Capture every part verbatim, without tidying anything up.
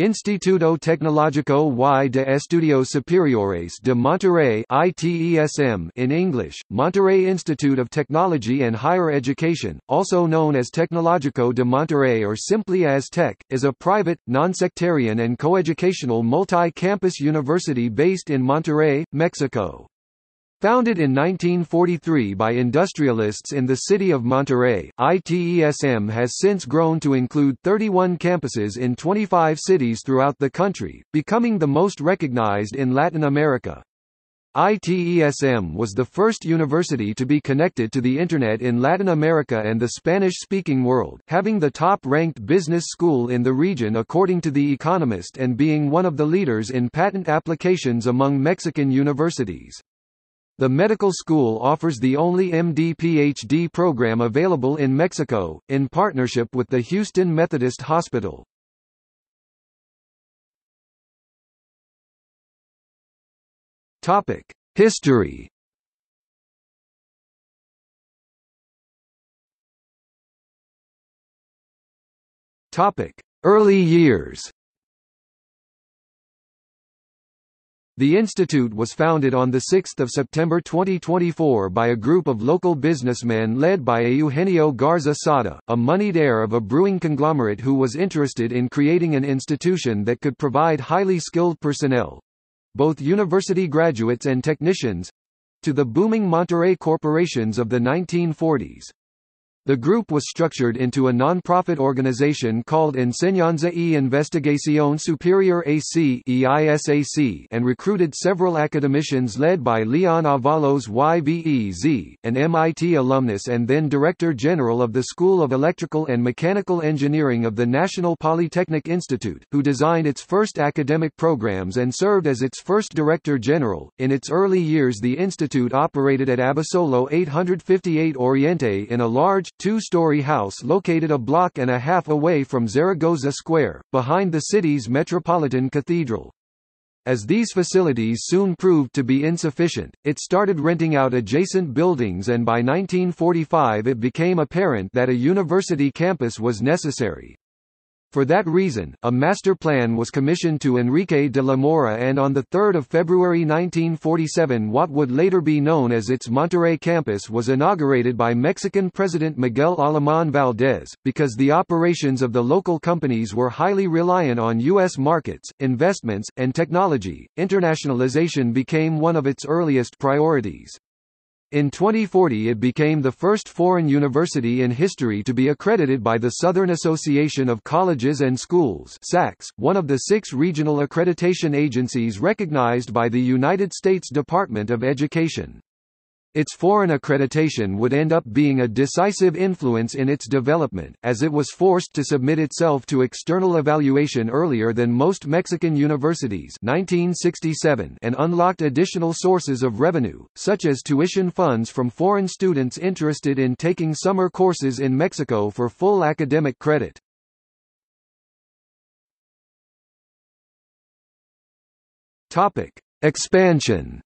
Instituto Tecnológico y de Estudios Superiores de Monterrey (I T E S M) in English, Monterrey Institute of Technology and Higher Education, also known as Tecnológico de Monterrey or simply as TEC, is a private, non-sectarian and coeducational multi-campus university based in Monterrey, Mexico. Founded in nineteen forty-three by industrialists in the city of Monterrey, I T E S M has since grown to include thirty-one campuses in twenty-five cities throughout the country, becoming the most recognized in Latin America. I T E S M was the first university to be connected to the Internet in Latin America and the Spanish-speaking world, having the top-ranked business school in the region according to The Economist and being one of the leaders in patent applications among Mexican universities. The medical school offers the only M D P H D program available in Mexico, in partnership with the Houston Methodist Hospital. Topic: History. Topic: Early years. The institute was founded on the sixth of September twenty twenty-four by a group of local businessmen led by Eugenio Garza Sada, a moneyed heir of a brewing conglomerate who was interested in creating an institution that could provide highly skilled personnel—both university graduates and technicians—to the booming Monterrey corporations of the nineteen forties. The group was structured into a non-profit organization called Enseñanza y Investigación Superior A C and recruited several academicians led by Leon Avalos y Vez, an M I T alumnus and then Director General of the School of Electrical and Mechanical Engineering of the National Polytechnic Institute, who designed its first academic programs and served as its first Director General. In its early years, the institute operated at Abasolo eight fifty-eight Oriente in a large, two-story house located a block and a half away from Zaragoza Square, behind the city's Metropolitan Cathedral. As these facilities soon proved to be insufficient, it started renting out adjacent buildings, and by nineteen forty-five it became apparent that a university campus was necessary. For that reason, a master plan was commissioned to Enrique de la Mora, and on the third of February nineteen forty-seven what would later be known as its Monterrey campus was inaugurated by Mexican President Miguel Alemán Valdez. Because the operations of the local companies were highly reliant on U S markets, investments, and technology, internationalization became one of its earliest priorities. In twenty forty it became the first foreign university in history to be accredited by the Southern Association of Colleges and Schools (S A C S), one of the six regional accreditation agencies recognized by the United States Department of Education. Its foreign accreditation would end up being a decisive influence in its development, as it was forced to submit itself to external evaluation earlier than most Mexican universities nineteen sixty-seven and unlocked additional sources of revenue, such as tuition funds from foreign students interested in taking summer courses in Mexico for full academic credit. Expansion.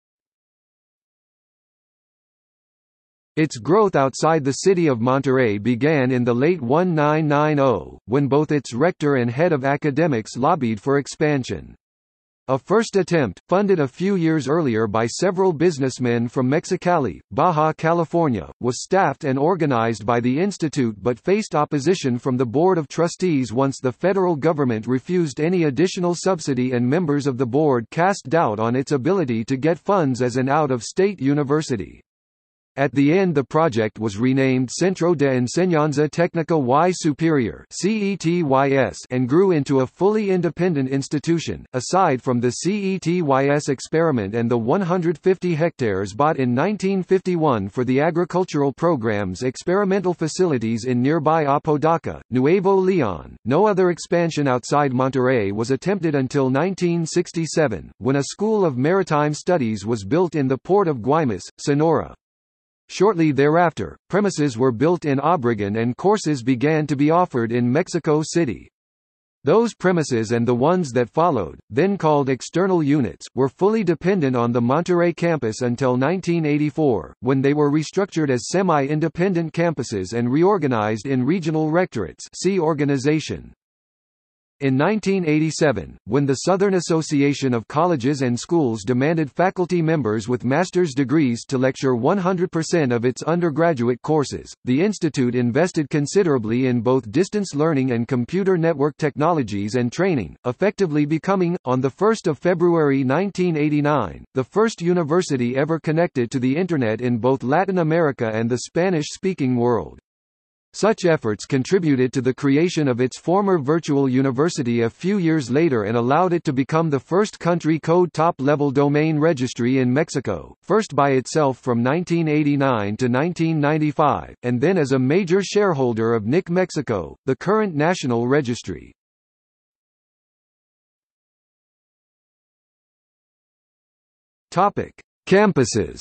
Its growth outside the city of Monterrey began in the late nineteen ninety, when both its rector and head of academics lobbied for expansion. A first attempt, funded a few years earlier by several businessmen from Mexicali, Baja California, was staffed and organized by the institute but faced opposition from the Board of Trustees once the federal government refused any additional subsidy and members of the board cast doubt on its ability to get funds as an out-of-state university. At the end the project was renamed Centro de Enseñanza Técnica y Superior and grew into a fully independent institution, aside from the CETYS experiment and the one hundred fifty hectares bought in nineteen fifty-one for the agricultural program's experimental facilities in nearby Apodaca, Nuevo León. No other expansion outside Monterrey was attempted until nineteen sixty-seven, when a School of Maritime Studies was built in the port of Guaymas, Sonora. Shortly thereafter, premises were built in Obregón and courses began to be offered in Mexico City. Those premises and the ones that followed, then called external units, were fully dependent on the Monterrey campus until nineteen eighty-four, when they were restructured as semi-independent campuses and reorganized in regional rectorates. See organization. In nineteen eighty-seven, when the Southern Association of Colleges and Schools demanded faculty members with master's degrees to lecture one hundred percent of its undergraduate courses, the institute invested considerably in both distance learning and computer network technologies and training, effectively becoming, on the first of February nineteen eighty-nine, the first university ever connected to the Internet in both Latin America and the Spanish-speaking world. Such efforts contributed to the creation of its former virtual university a few years later and allowed it to become the first country code top-level domain registry in Mexico, first by itself from nineteen eighty-nine to nineteen ninety-five, and then as a major shareholder of N I C Mexico, the current national registry. Campuses.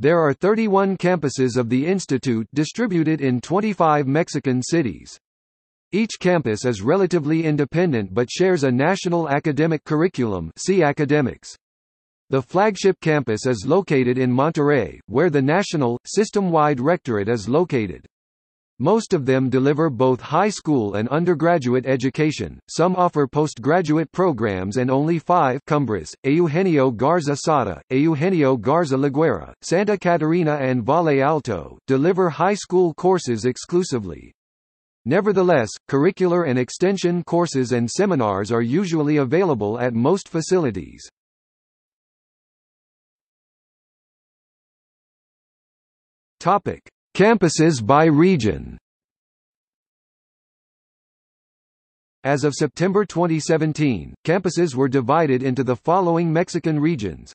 There are thirty-one campuses of the institute distributed in twenty-five Mexican cities. Each campus is relatively independent but shares a national academic curriculum. See academics. The flagship campus is located in Monterrey, where the national, system-wide rectorate is located. Most of them deliver both high school and undergraduate education, some offer postgraduate programs, and only five Cumbres, Eugenio Garza Sada, Eugenio Garza Laguera, Santa Catarina and Valle Alto, deliver high school courses exclusively. Nevertheless, curricular and extension courses and seminars are usually available at most facilities. Campuses by region. As of September twenty seventeen, campuses were divided into the following Mexican regions.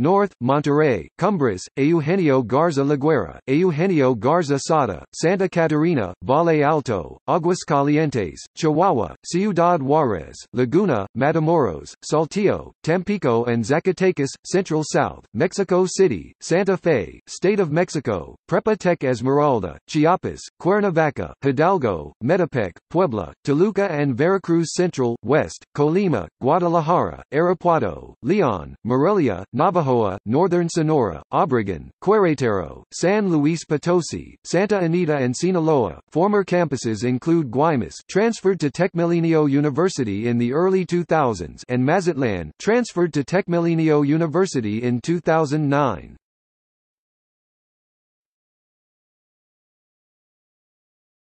North, Monterrey, Cumbres, Eugenio Garza Laguera, Eugenio Garza Sada, Santa Catarina, Valle Alto, Aguascalientes, Chihuahua, Ciudad Juárez, Laguna, Matamoros, Saltillo, Tampico and Zacatecas. Central South, Mexico City, Santa Fe, State of Mexico, Prepa Tec Esmeralda, Chiapas, Cuernavaca, Hidalgo, Metepec, Puebla, Toluca and Veracruz. Central, West, Colima, Guadalajara, Arapuato, León, Morelia, Navajo, Northern Sonora, Obregón, Querétaro, San Luis Potosí, Santa Anita and Sinaloa. Former campuses include Guaymas, transferred to Tecmilenio University in the early two thousands, and Mazatlán, transferred to Tecmilenio University in two thousand nine.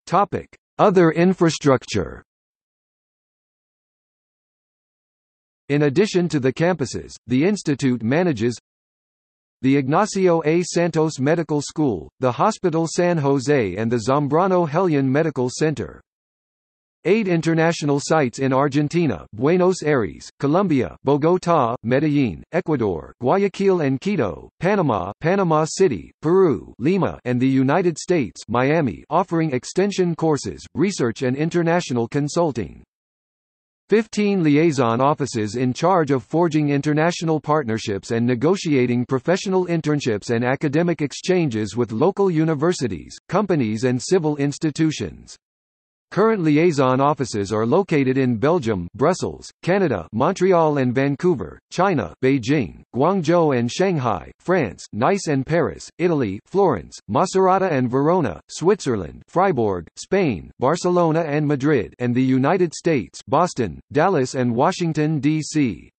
Topic: Other infrastructure. In addition to the campuses, the institute manages the Ignacio A. Santos Medical School, the Hospital San Jose and the Zambrano Hellion Medical Center. Eight international sites in Argentina: Buenos Aires, Colombia, Bogotá, Medellín, Ecuador, Guayaquil and Quito, Panama, Panama City, Peru, Lima, and the United States, Miami, offering extension courses, research and international consulting. fifteen liaison offices in charge of forging international partnerships and negotiating professional internships and academic exchanges with local universities, companies and civil institutions. Current liaison offices are located in Belgium, Brussels, Canada, Montreal and Vancouver, China, Beijing, Guangzhou and Shanghai, France, Nice and Paris, Italy, Florence, Macerata and Verona, Switzerland, Freiburg, Spain, Barcelona and Madrid, and the United States, Boston, Dallas and Washington D C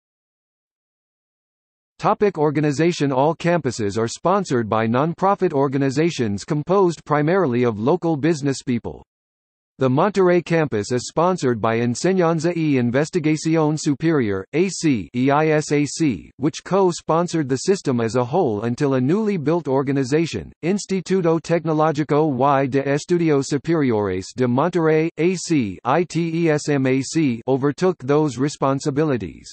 Topic: Organization. All campuses are sponsored by non-profit organizations composed primarily of local businesspeople. The Monterrey campus is sponsored by Enseñanza y Investigación Superior, A C E I S A C, which co-sponsored the system as a whole until a newly built organization, Instituto Tecnológico y de Estudios Superiores de Monterrey, A C I T E S M A C, overtook those responsibilities.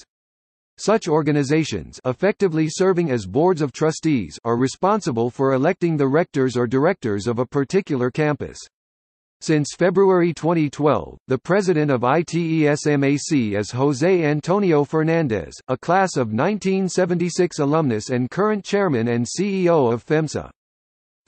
Such organizations, effectively serving as boards of trustees, are responsible for electing the rectors or directors of a particular campus. Since February twenty twelve, the president of I T E S M A C is José Antonio Fernández, a class of nineteen seventy-six alumnus and current chairman and C E O of FEMSA.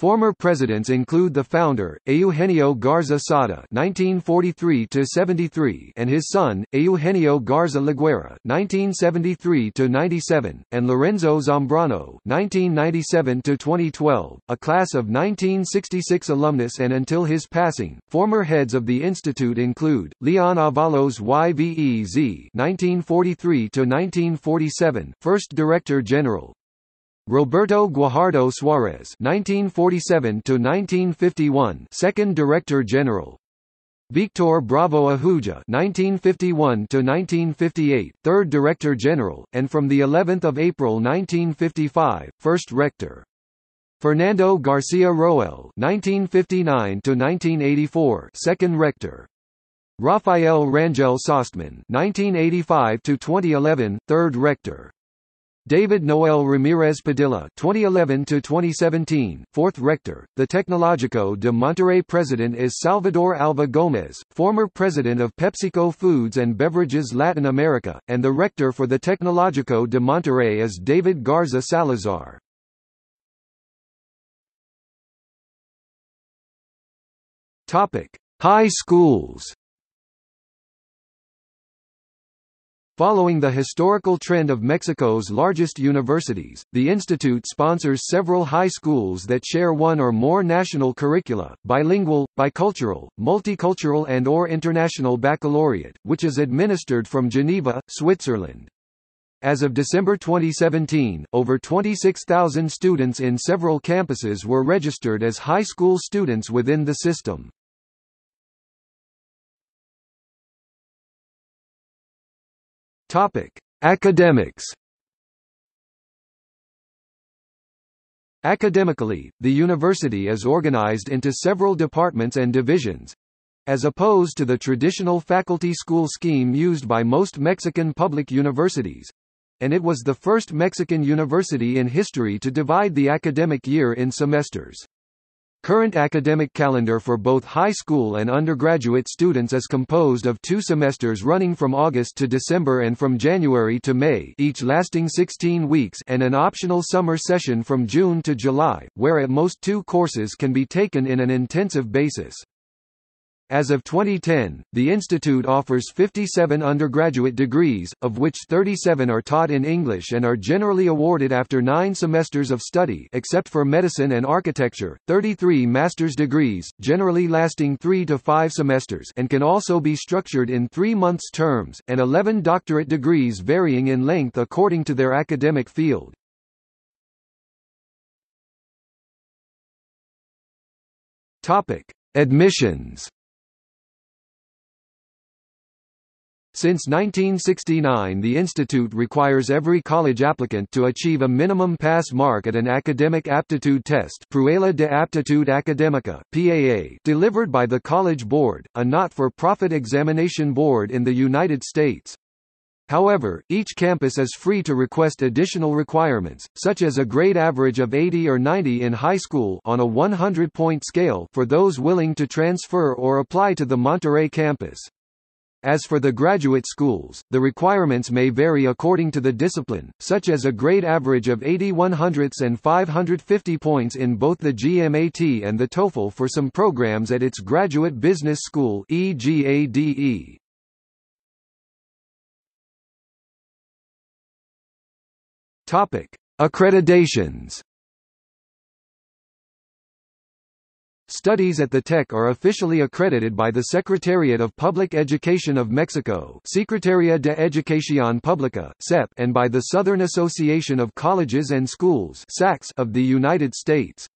Former presidents include the founder, Eugenio Garza Sada (nineteen forty-three to seventy-three) and his son, Eugenio Garza Laguera (nineteen seventy-three to ninety-seven), and Lorenzo Zambrano (nineteen ninety-seven to twenty twelve), a class of nineteen sixty-six alumnus and until his passing. Former heads of the institute include Leon Avalos y Vez (nineteen forty-three to nineteen forty-seven), first director general. Roberto Guajardo Suárez (nineteen forty-seven to nineteen fifty-one), second Director General. Victor Bravo Ahuja (nineteen fifty-one to nineteen fifty-eight), third Director General, and from the eleventh of April nineteen fifty-five, first Rector. Fernando García Roel (nineteen fifty-nine to nineteen eighty-four), second Rector. Rafael Rangel Sostmann (nineteen eighty-five to twenty eleven), third Rector. David Noel Ramirez Padilla (twenty eleven to twenty seventeen), fourth Rector. The Tecnológico de Monterrey president is Salvador Alva Gómez, former president of PepsiCo Foods and Beverages Latin America, and the rector for the Tecnológico de Monterrey is David Garza Salazar. Topic: High schools. Following the historical trend of Mexico's largest universities, the institute sponsors several high schools that share one or more national curricula, bilingual, bicultural, multicultural and or international baccalaureate, which is administered from Geneva, Switzerland. As of December twenty seventeen, over twenty-six thousand students in several campuses were registered as high school students within the system. Topic: Academics. Academically, the university is organized into several departments and divisions, as opposed to the traditional faculty school scheme used by most Mexican public universities, and it was the first Mexican university in history to divide the academic year in semesters. Current academic calendar for both high school and undergraduate students is composed of two semesters running from August to December and from January to May, each lasting sixteen weeks, and an optional summer session from June to July, where at most two courses can be taken in an intensive basis. As of twenty ten, the institute offers fifty-seven undergraduate degrees, of which thirty-seven are taught in English and are generally awarded after nine semesters of study except for medicine and architecture, thirty-three master's degrees, generally lasting three to five semesters and can also be structured in three months terms, and eleven doctorate degrees varying in length according to their academic field. Admissions. Since nineteen sixty-nine, the institute requires every college applicant to achieve a minimum pass mark at an academic aptitude test, Prueba de Aptitud Académica (P A A), delivered by the College Board, a not-for-profit examination board in the United States. However, each campus is free to request additional requirements, such as a grade average of eighty or ninety in high school on a one hundred point scale for those willing to transfer or apply to the Monterrey campus. As for the graduate schools, the requirements may vary according to the discipline, such as a grade average of eighty, one hundred and five hundred fifty points in both the G M A T and the TOEFL for some programs at its Graduate Business School (E GADE). Topic: Accreditations. Studies at the TEC are officially accredited by the Secretariat of Public Education of Mexico Secretaría de Educación Pública (S E P) and by the Southern Association of Colleges and Schools (S A C S) of the United States.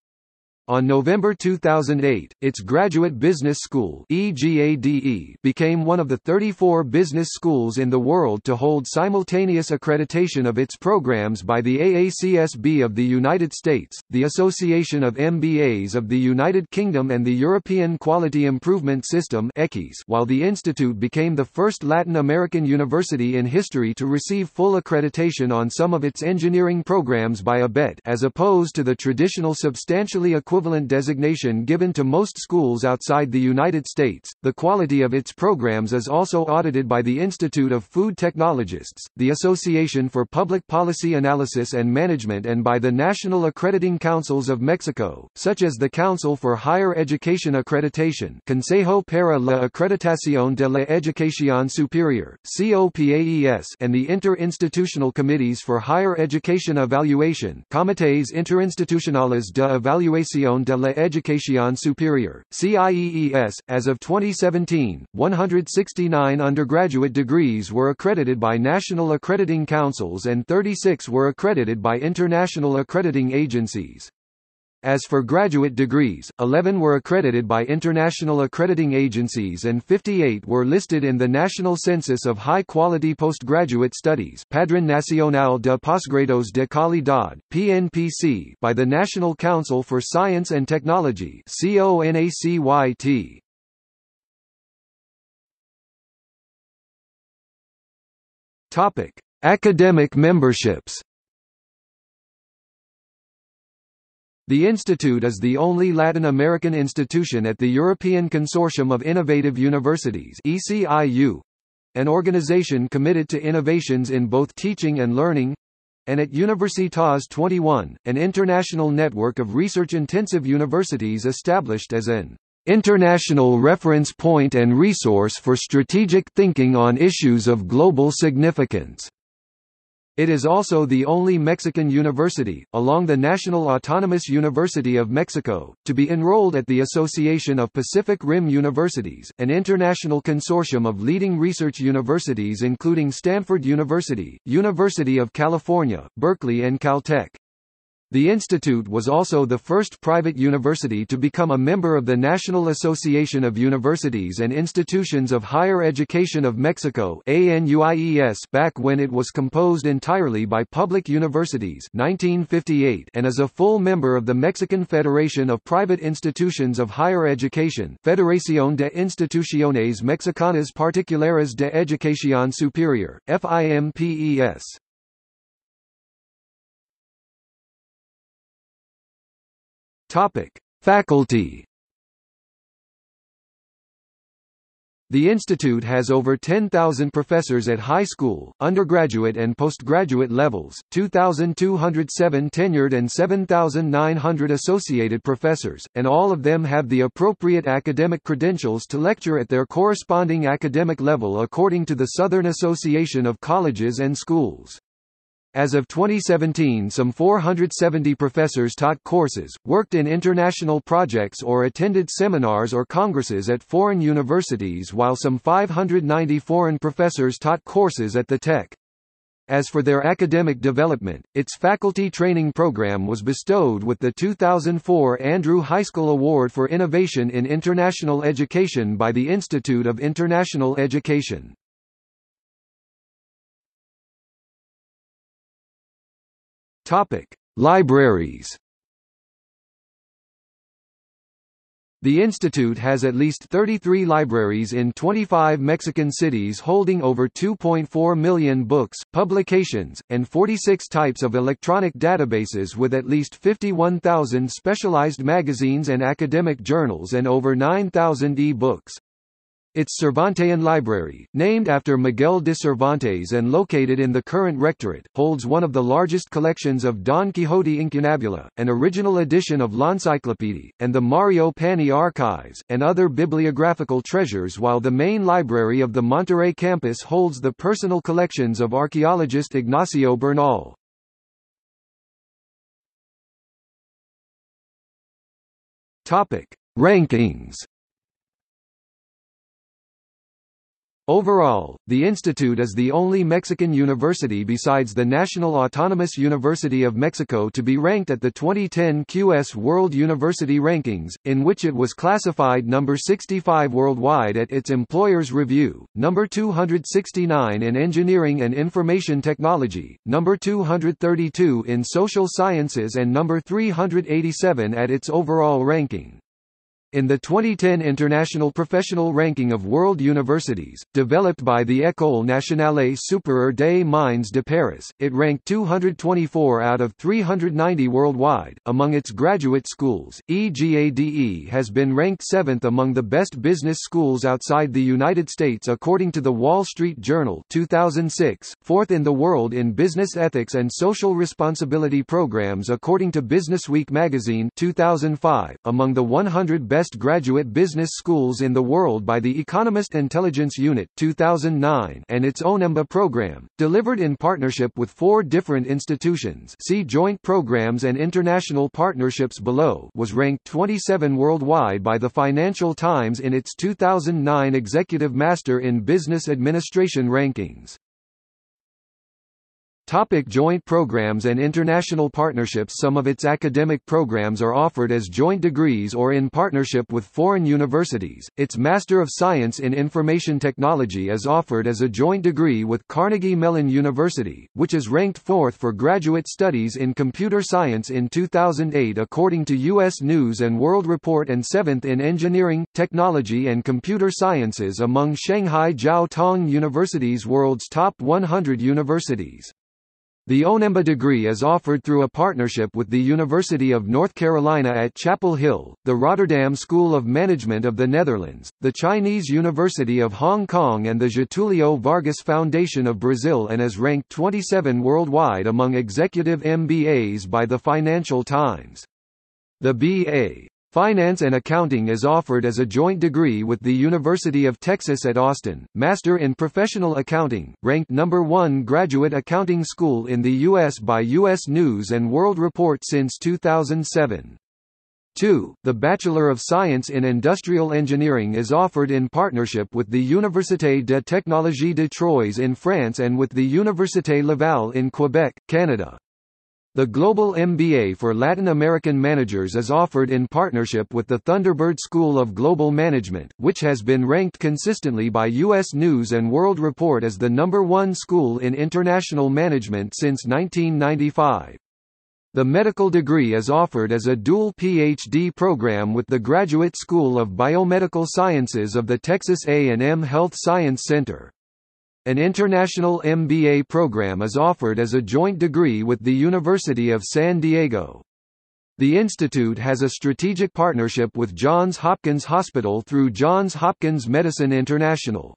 On November two thousand eight, its Graduate Business School (E GADE) became one of the thirty-four business schools in the world to hold simultaneous accreditation of its programs by the A A C S B of the United States, the Association of M B As of the United Kingdom and the European Quality Improvement System (E Q U I S), while the institute became the first Latin American university in history to receive full accreditation on some of its engineering programs by A B E T as opposed to the traditional substantially equivalent equivalent designation given to most schools outside the United States. The quality of its programs is also audited by the Institute of Food Technologists, the Association for Public Policy Analysis and Management, and by the National Accrediting Councils of Mexico, such as the Council for Higher Education Accreditation, Consejo para la Acreditación de la Educación Superior, COPAES, and the Interinstitutional Committees for Higher Education Evaluation, Comités Interinstitucionales de Evaluación de la Educación Superior, C I E E S. As of twenty seventeen, one hundred sixty-nine undergraduate degrees were accredited by national accrediting councils and thirty-six were accredited by international accrediting agencies. As for graduate degrees, eleven were accredited by international accrediting agencies and fifty-eight were listed in the National Census of High-Quality Postgraduate Studies Padrón Nacional de Posgrados de Calidad, P N P C, by the National Council for Science and Technology (CONACYT). Topic: Academic memberships. The institute is the only Latin American institution at the European Consortium of Innovative Universities (E C I U), an organization committed to innovations in both teaching and learning, and at Universitas twenty-one, an international network of research-intensive universities established as an international reference point and resource for strategic thinking on issues of global significance. It is also the only Mexican university, along the National Autonomous University of Mexico, to be enrolled at the Association of Pacific Rim Universities, an international consortium of leading research universities including Stanford University, University of California, Berkeley and Caltech. The institute was also the first private university to become a member of the National Association of Universities and Institutions of Higher Education of Mexico (A N U I E S) back when it was composed entirely by public universities nineteen fifty-eight, and is a full member of the Mexican Federation of Private Institutions of Higher Education Federación de Instituciones Mexicanas Particulares de Educación Superior, FIMPES. Topic: Faculty. The institute has over ten thousand professors at high school, undergraduate and postgraduate levels, two thousand two hundred seven tenured and seven thousand nine hundred associated professors, and all of them have the appropriate academic credentials to lecture at their corresponding academic level according to the Southern Association of Colleges and Schools. As of twenty seventeen, some four hundred seventy professors taught courses, worked in international projects or attended seminars or congresses at foreign universities, while some five hundred ninety foreign professors taught courses at the T E C. As for their academic development, its faculty training program was bestowed with the two thousand four Andrew High School Award for Innovation in International Education by the Institute of International Education. Topic: Libraries. The institute has at least thirty-three libraries in twenty-five Mexican cities holding over two point four million books, publications, and forty-six types of electronic databases with at least fifty-one thousand specialized magazines and academic journals and over nine thousand e-books. Its Cervantean Library, named after Miguel de Cervantes and located in the current rectorate, holds one of the largest collections of Don Quixote Incunabula, an original edition of L'Encyclopédie, and the Mario Pani archives, and other bibliographical treasures, while the main library of the Monterrey campus holds the personal collections of archaeologist Ignacio Bernal. Rankings. Overall, the institute is the only Mexican university besides the National Autonomous University of Mexico to be ranked at the twenty ten Q S World University Rankings, in which it was classified number sixty-five worldwide at its Employers Review, number two hundred sixty-nine in Engineering and Information Technology, number two hundred thirty-two in Social Sciences and number three hundred eighty-seven at its overall ranking. in the twenty ten International Professional Ranking of World Universities, developed by the École Nationale Supérieure des Mines de Paris, it ranked two hundred twenty-four out of three hundred ninety worldwide. Among its graduate schools, EGADE has been ranked seventh among the best business schools outside the United States according to the Wall Street Journal two thousand six, fourth in the world in business ethics and social responsibility programs according to Businessweek magazine two thousand five, among the one hundred best graduate business schools in the world by the Economist Intelligence Unit two thousand nine and its ONEFA program, delivered in partnership with four different institutions. See joint programs and international partnerships below. Was ranked twenty-seven worldwide by the Financial Times in its two thousand nine Executive Master in Business Administration rankings. Topic: joint programs and international partnerships. Some of its academic programs are offered as joint degrees or in partnership with foreign universities. Its Master of Science in Information Technology is offered as a joint degree with Carnegie Mellon University, which is ranked fourth for graduate studies in computer science in two thousand eight according to U S News and World Report, and seventh in engineering, technology and computer sciences among Shanghai Jiao Tong University's world's top one hundred universities. The ONEFA degree is offered through a partnership with the University of North Carolina at Chapel Hill, the Rotterdam School of Management of the Netherlands, the Chinese University of Hong Kong and the Getúlio Vargas Foundation of Brazil, and is ranked twenty-seven worldwide among executive M B As by the Financial Times. The B A Finance and Accounting is offered as a joint degree with the University of Texas at Austin, Master in Professional Accounting, ranked number one graduate accounting school in the U S by U S News and World Report since two thousand seven. two. The Bachelor of Science in Industrial Engineering is offered in partnership with the Université de Technologie de Troyes in France and with the Université Laval in Quebec, Canada. The Global M B A for Latin American Managers is offered in partnership with the Thunderbird School of Global Management, which has been ranked consistently by U S News and World Report as the number one school in international management since nineteen ninety-five. The medical degree is offered as a dual P H D program with the Graduate School of Biomedical Sciences of the Texas A and M Health Science Center. An international M B A program is offered as a joint degree with the University of San Diego. The institute has a strategic partnership with Johns Hopkins Hospital through Johns Hopkins Medicine International.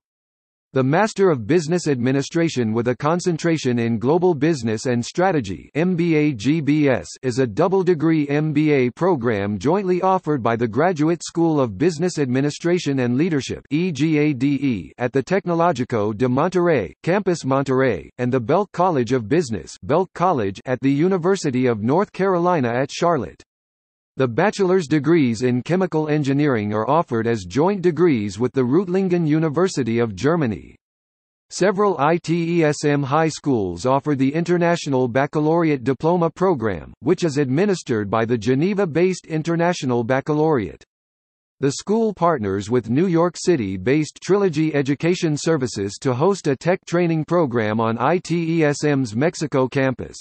The Master of Business Administration with a concentration in Global Business and Strategy M B A G B S is a double-degree M B A program jointly offered by the Graduate School of Business Administration and Leadership E G A D E at the Tecnológico de Monterrey, Campus Monterrey, and the Belk College of Business Belk College at the University of North Carolina at Charlotte. The bachelor's degrees in chemical engineering are offered as joint degrees with the Rütlingen University of Germany. Several I T E S M high schools offer the International Baccalaureate Diploma Program, which is administered by the Geneva-based International Baccalaureate. The school partners with New York City-based Trilogy Education Services to host a tech training program on I T E S M's Mexico campus.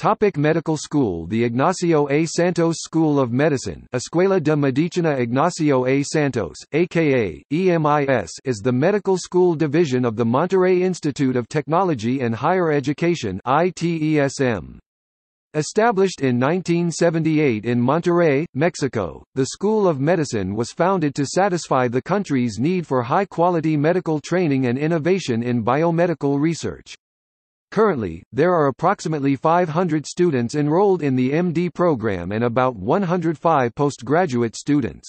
Topic: medical school. The Ignacio A. Santos School of Medicine, Escuela de Medicina Ignacio A. Santos, aka E M I S, is the medical school division of the Monterrey Institute of Technology and Higher Education (I T E S M). Established in nineteen seventy-eight in Monterrey, Mexico, the School of Medicine was founded to satisfy the country's need for high-quality medical training and innovation in biomedical research. Currently, there are approximately five hundred students enrolled in the M D program and about one hundred five postgraduate students.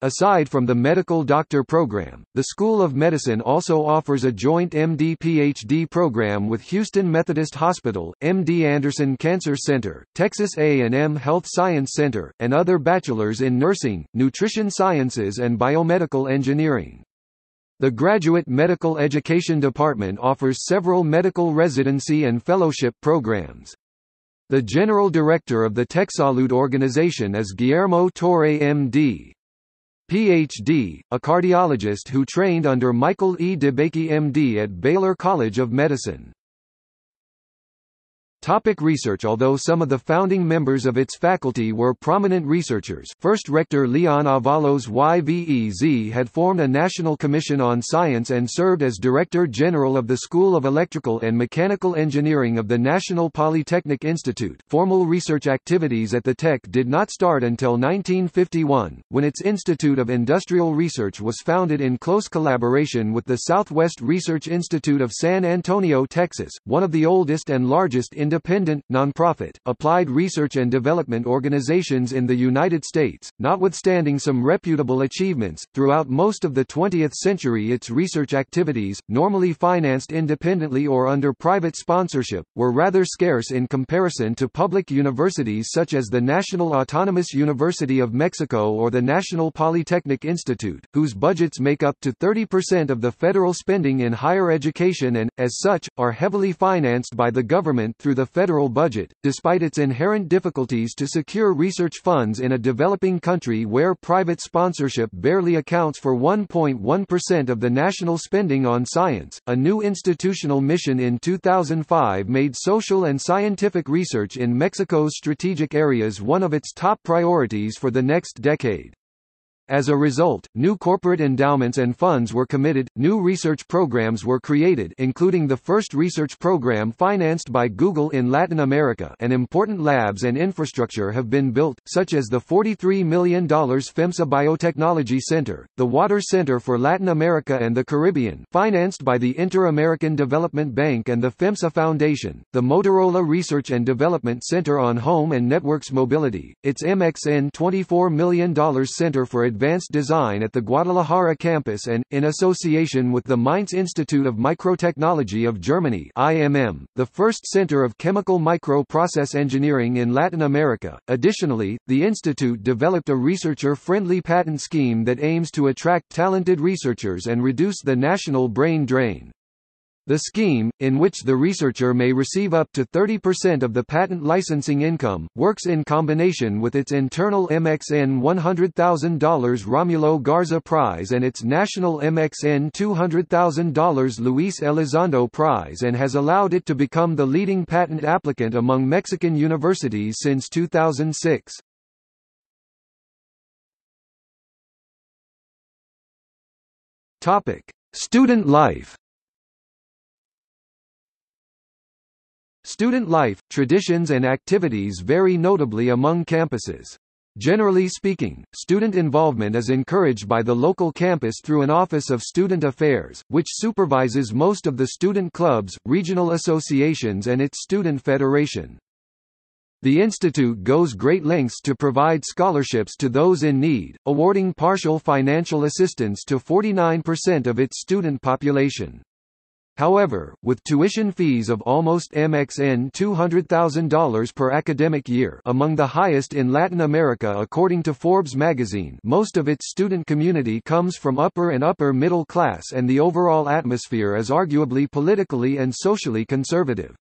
Aside from the medical doctor program, the School of Medicine also offers a joint M D P H D program with Houston Methodist Hospital, M D Anderson Cancer Center, Texas A and M Health Science Center, and other bachelors in nursing, nutrition sciences and biomedical engineering. The Graduate Medical Education Department offers several medical residency and fellowship programs. The General Director of the TechSalud organization is Guillermo Torre M D P H D, a cardiologist who trained under Michael E. DeBakey M D at Baylor College of Medicine. Topic research. Although some of the founding members of its faculty were prominent researchers, first rector Leon Avalos y Vez had formed a National Commission on Science and served as Director General of the School of Electrical and Mechanical Engineering of the National Polytechnic Institute. Formal research activities at the Tech did not start until nineteen fifty-one, when its Institute of Industrial Research was founded in close collaboration with the Southwest Research Institute of San Antonio, Texas, one of the oldest and largest independent Independent, nonprofit, applied research and development organizations in the United States. Notwithstanding some reputable achievements, throughout most of the twentieth century its research activities, normally financed independently or under private sponsorship, were rather scarce in comparison to public universities such as the National Autonomous University of Mexico or the National Polytechnic Institute, whose budgets make up to thirty percent of the federal spending in higher education and, as such, are heavily financed by the government through the The federal budget. Despite its inherent difficulties to secure research funds in a developing country where private sponsorship barely accounts for one point one percent of the national spending on science, a new institutional mission in two thousand five made social and scientific research in Mexico's strategic areas one of its top priorities for the next decade. As a result, new corporate endowments and funds were committed, new research programs were created, including the first research program financed by Google in Latin America, and important labs and infrastructure have been built, such as the forty-three million dollar FEMSA Biotechnology Center, the Water Center for Latin America and the Caribbean, financed by the Inter-American Development Bank and the FEMSA Foundation, the Motorola Research and Development Center on Home and Networks Mobility, its M X N twenty-four million dollar Center for Advanced Design at the Guadalajara campus, and, in association with the Mainz Institute of Microtechnology of Germany I M M, the first center of chemical microprocess engineering in Latin America. Additionally, the Institute developed a researcher-friendly patent scheme that aims to attract talented researchers and reduce the national brain drain. The scheme, in which the researcher may receive up to thirty percent of the patent licensing income, works in combination with its internal M X N one hundred thousand dollar Romulo Garza Prize and its national M X N two hundred thousand dollar Luis Elizondo Prize, and has allowed it to become the leading patent applicant among Mexican universities since two thousand six. Topic: Student life. Student life, traditions and activities vary notably among campuses. Generally speaking, student involvement is encouraged by the local campus through an Office of Student Affairs, which supervises most of the student clubs, regional associations and its student federation. The Institute goes great lengths to provide scholarships to those in need, awarding partial financial assistance to forty-nine percent of its student population. However, with tuition fees of almost M X N two hundred thousand dollars per academic year, among the highest in Latin America according to Forbes magazine, most of its student community comes from upper and upper middle class, and the overall atmosphere is arguably politically and socially conservative.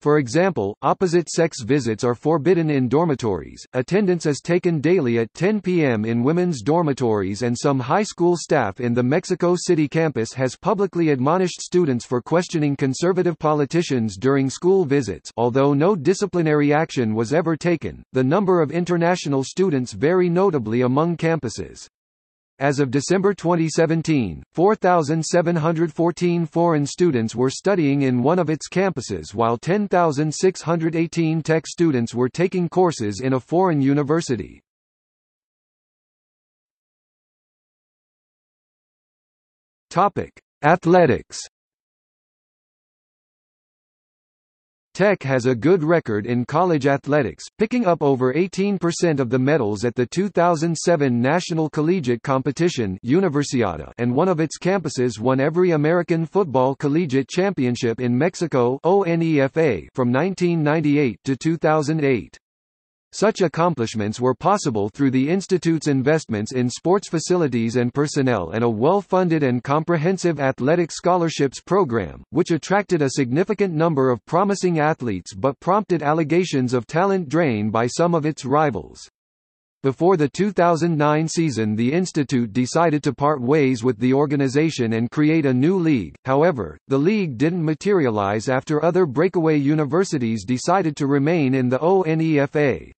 For example, opposite-sex visits are forbidden in dormitories, attendance is taken daily at ten p m in women's dormitories, and some high school staff in the Mexico City campus has publicly admonished students for questioning conservative politicians during school visits. Although no disciplinary action was ever taken, the number of international students vary notably among campuses. As of December twenty seventeen, four thousand seven hundred fourteen foreign students were studying in one of its campuses, while ten thousand six hundred eighteen Tech students were taking courses in a foreign university. Topic: Athletics. Tech has a good record in college athletics, picking up over eighteen percent of the medals at the two thousand seven National Collegiate Competition Universiada, and one of its campuses won every American Football Collegiate Championship in Mexico O N E F A from nineteen ninety-eight to two thousand eight. Such accomplishments were possible through the Institute's investments in sports facilities and personnel and a well-funded and comprehensive athletic scholarships program, which attracted a significant number of promising athletes but prompted allegations of talent drain by some of its rivals. Before the two thousand nine season, the institute decided to part ways with the organization and create a new league. However, the league didn't materialize after other breakaway universities decided to remain in the O N E F A.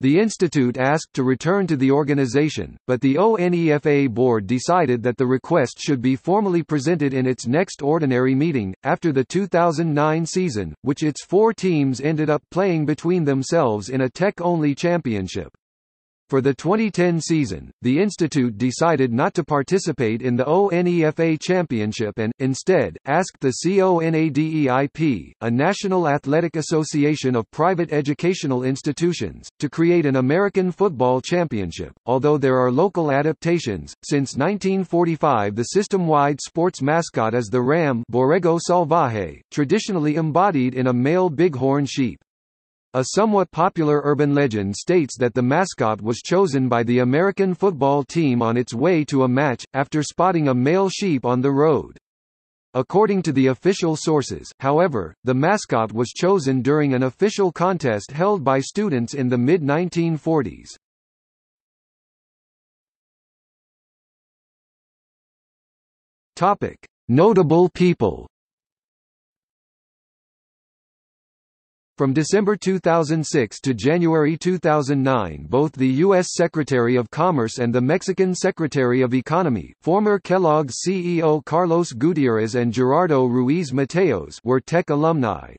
The institute asked to return to the organization, but the O N E F A board decided that the request should be formally presented in its next ordinary meeting, after the two thousand nine season, which its four teams ended up playing between themselves in a tech-only championship. For the twenty ten season, the institute decided not to participate in the O N E F A championship and, instead, asked the CONADEIP, a National Athletic Association of Private Educational Institutions, to create an American football championship. Although there are local adaptations, since nineteen forty-five the system-wide sports mascot is the ram Borrego Salvaje, traditionally embodied in a male bighorn sheep. A somewhat popular urban legend states that the mascot was chosen by the American football team on its way to a match, after spotting a male sheep on the road. According to the official sources, however, the mascot was chosen during an official contest held by students in the mid nineteen forties. Topic: Notable people. From December two thousand six to January two thousand nine, both the U S Secretary of Commerce and the Mexican Secretary of Economy, former Kellogg's C E O Carlos Gutierrez and Gerardo Ruiz Mateos, were Tech alumni.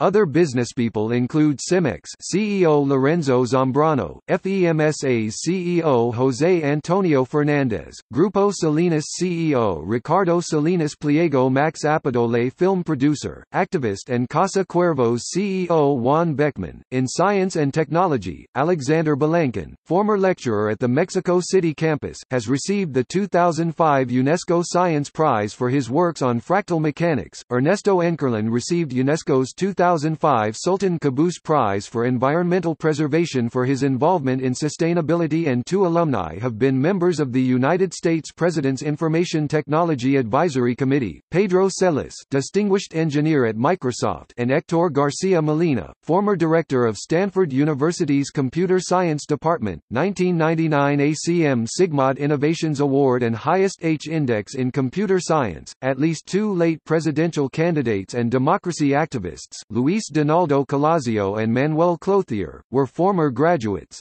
Other businesspeople include Cemex C E O Lorenzo Zambrano, FEMSA's C E O José Antonio Fernández, Grupo Salinas C E O Ricardo Salinas Pliego, Max Apodole, film producer, activist, and Casa Cuervo's C E O Juan Beckman. In science and technology, Alexander Belankin, former lecturer at the Mexico City campus, has received the two thousand five UNESCO Science Prize for his works on fractal mechanics. Ernesto Enkerlin received UNESCO's two thousand five Sultan Qaboos Prize for Environmental Preservation for his involvement in sustainability, and two alumni have been members of the United States President's Information Technology Advisory Committee, Pedro Celis, Distinguished Engineer at Microsoft, and Héctor García Molina, former Director of Stanford University's Computer Science Department, nineteen ninety-nine A C M Sigmod Innovations Award and highest H-Index in Computer Science. At least two late presidential candidates and democracy activists, Luis Donaldo Colosio and Manuel Clothier, were former graduates.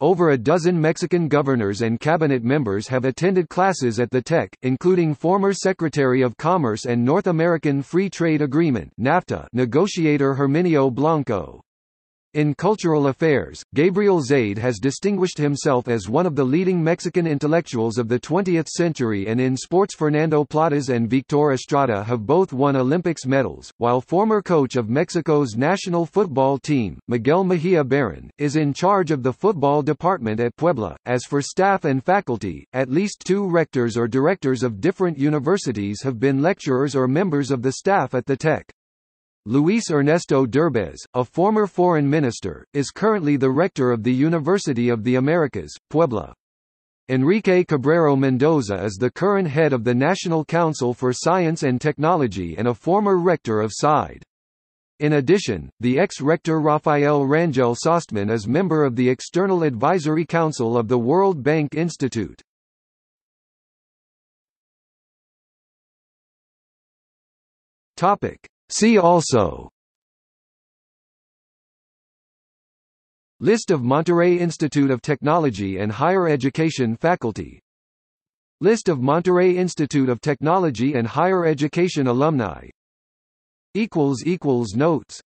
Over a dozen Mexican governors and cabinet members have attended classes at the Tech, including former Secretary of Commerce and North American Free Trade Agreement NAFTA negotiator Herminio Blanco. In cultural affairs, Gabriel Zaid has distinguished himself as one of the leading Mexican intellectuals of the twentieth century, and in sports Fernando Platas and Victor Estrada have both won Olympics medals, while former coach of Mexico's national football team, Miguel Mejia Barón, is in charge of the football department at Puebla. As for staff and faculty, at least two rectors or directors of different universities have been lecturers or members of the staff at the Tech. Luis Ernesto Derbez, a former foreign minister, is currently the rector of the University of the Americas, Puebla. Enrique Cabrero Mendoza is the current head of the National Council for Science and Technology and a former rector of S I D E. In addition, the ex-rector Rafael Rangel Sostmann is member of the External Advisory Council of the World Bank Institute. See also: List of Monterrey Institute of Technology and Higher Education faculty, List of Monterrey Institute of Technology and Higher Education alumni. Notes